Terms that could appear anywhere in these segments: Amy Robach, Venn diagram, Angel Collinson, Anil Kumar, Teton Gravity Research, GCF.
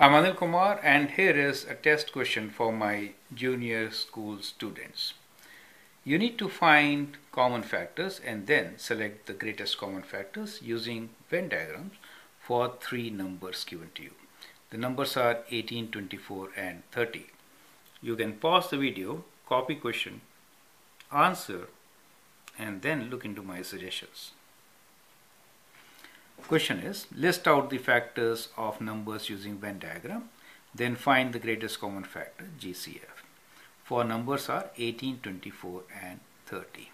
I'm Anil Kumar, and here is a test question for my junior school students. You need to find common factors and then select the greatest common factors using Venn diagrams for three numbers given to you. The numbers are 18, 24, and 30. You can pause the video, copy question, answer, and then look into my suggestions. Question is, list out the factors of numbers using Venn diagram, then find the greatest common factor, GCF. Four numbers are 18, 24, and 30.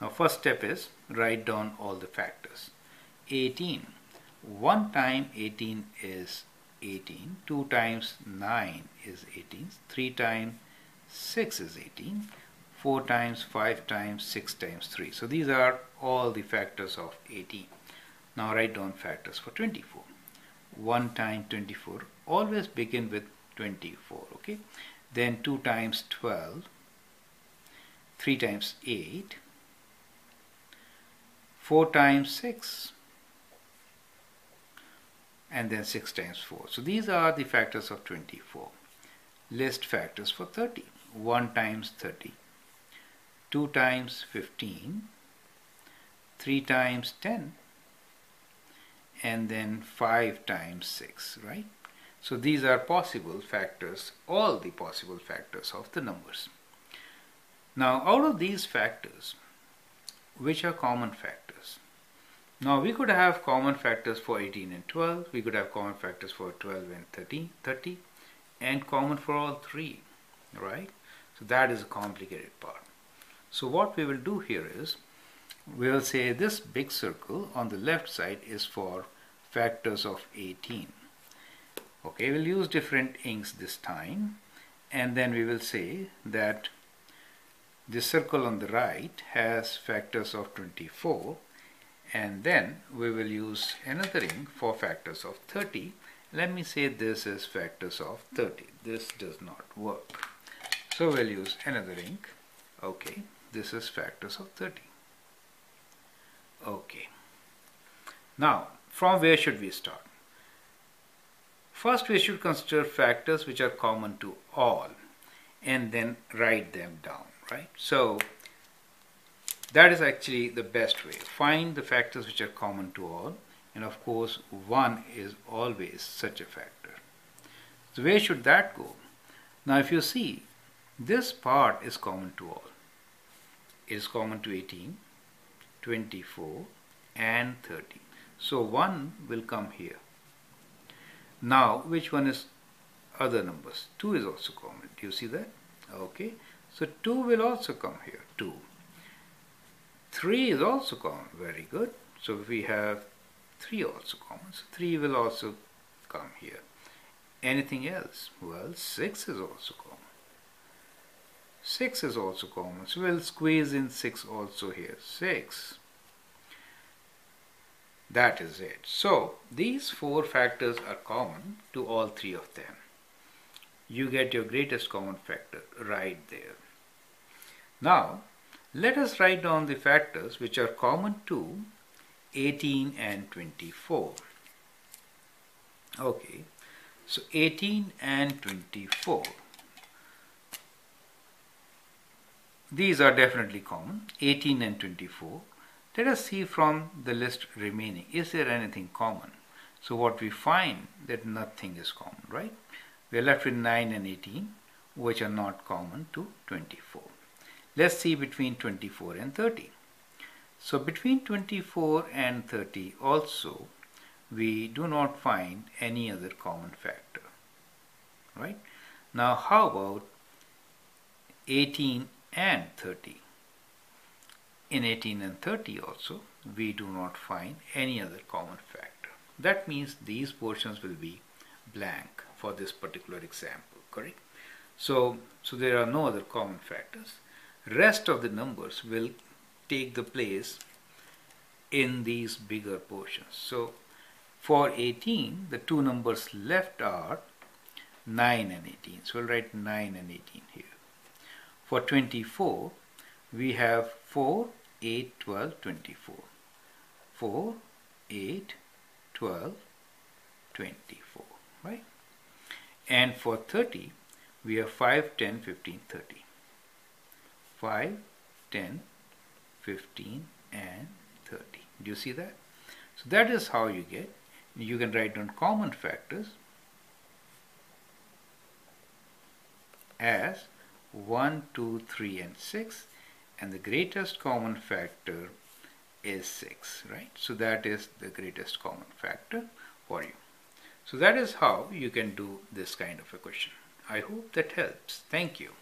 Now, first step is write down all the factors. 18. 1 time 18 is 18, 2 times 9 is 18, 3 times 6 is 18, 4 times 5 times 6 times 3. So these are all the factors of 18. Now write down factors for 24. 1 times 24, always begin with 24, okay? Then 2 times 12, 3 times 8, 4 times 6, and then 6 times 4. So these are the factors of 24. List factors for 30. 1 times 30, 2 times 15, 3 times 10, and then 5 times 6, right? So these are possible factors, all the possible factors of the numbers. Now, out of these factors, which are common factors? Now, we could have common factors for 18 and 12, we could have common factors for 12 and 30, and common for all three, right? So that is a complicated part. So what we will do here is, we will say this big circle on the left side is for factors of 18. Okay, we'll use different inks this time, and then we will say that this circle on the right has factors of 24, and then we will use another ink for factors of 30. Let me say this is factors of 30. This does not work. So we'll use another ink. Okay, this is factors of 30. Okay, now from where should we start? First, we should consider factors which are common to all and then write them down, right? So that is actually the best way. Find the factors which are common to all, and of course 1 is always such a factor. So where should that go? Now, if you see, this part is common to all. It is common to 18, 24, and 30. So 1 will come here. Now, which one is other numbers? 2 is also common. Do you see that? Okay. So 2 will also come here. 2. 3 is also common. Very good. So we have 3 also common. So 3 will also come here. Anything else? Well, 6 is also common. 6 is also common, so we'll squeeze in 6 also here. 6. That is it. So these four factors are common to all three of them. You get your greatest common factor right there. Now let us write down the factors which are common to 18 and 24. Okay, so 18 and 24. These are definitely common, 18 and 24. Let us see from the list remaining, is there anything common? So what we find that nothing is common, right? We are left with 9 and 18, which are not common to 24. Let's see between 24 and 30. So between 24 and 30 also, we do not find any other common factor, right? Now how about 18 and 30. In 18 and 30 also, we do not find any other common factor. That means these portions will be blank for this particular example, correct? So there are no other common factors. Rest of the numbers will take the place in these bigger portions. So for 18, the two numbers left are 9 and 18. So we'll write 9 and 18 here. For 24, we have 4, 8, 12, 24. 4, 8, 12, 24. right? And for 30, we have 5, 10, 15, 30. 5, 10, 15, and 30. Do you see that? So that is how you get. You can write down common factors as 1, 2, 3, and 6. And the greatest common factor is 6, right? So that is the greatest common factor for you. So that is how you can do this kind of a question. I hope that helps. Thank you.